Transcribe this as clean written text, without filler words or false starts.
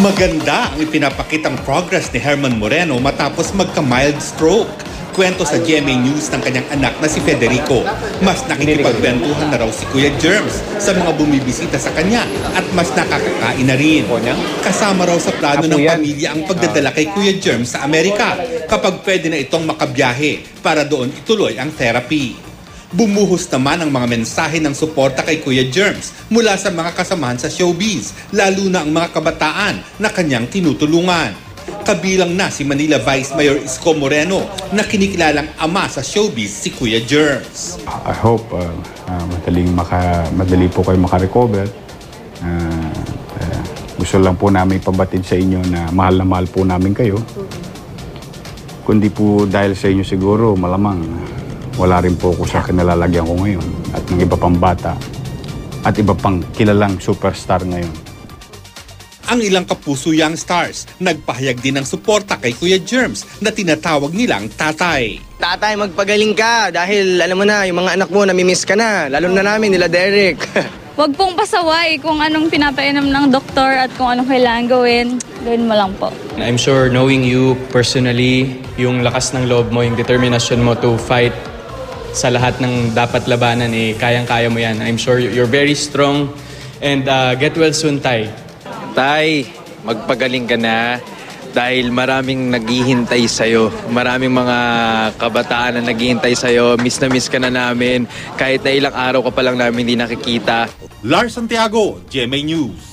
Maganda ang ipinapakitang progress ni German Moreno matapos magka-mild stroke. Kwento sa GMA News ng kanyang anak na si Federico. Mas nakikipagbentuhan na raw si Kuya Germs sa mga bumibisita sa kanya at mas nakakakain na rin. Kasama raw sa plano ng pamilya ang pagdadala kay Kuya Germs sa Amerika kapag pwede na itong makabiyahe para doon ituloy ang therapy. Bumuhos naman ang mga mensahe ng suporta kay Kuya Germs mula sa mga kasamahan sa showbiz, lalo na ang mga kabataan na kanyang tinutulungan. Kabilang na si Manila Vice Mayor Isco Moreno na kinikilalang ama sa showbiz si Kuya Germs. I hope madali po kayo makarecover. Gusto lang po namin pabatid sa inyo na mahal po namin kayo. Kundi po dahil sa inyo siguro malamang wala rin po ako sa kinalalagyan ko ngayon at ng iba pang bata at iba pang kilalang superstar ngayon. Ang ilang kapuso young stars nagpahayag din ng suporta kay Kuya Germs na tinatawag nilang tatay. Tatay, magpagaling ka dahil alam mo na yung mga anak mo namimiss ka na, lalo na namin nila Derek. Huwag pong pasaway kung anong pinapainom ng doktor at kung anong kailangan gawin. Gawin mo lang po. I'm sure knowing you personally, yung lakas ng loob mo, yung determination mo to fight sa lahat ng dapat labanan, eh, kayang-kaya mo yan. I'm sure you're very strong and get well soon, Tay. Tay, magpagaling ka na dahil maraming naghihintay sa'yo. Maraming mga kabataan na naghihintay sa'yo. Miss na miss ka na namin. Kahit na ilang araw ka pa lang namin hindi nakikita. Lars Santiago, GMA News.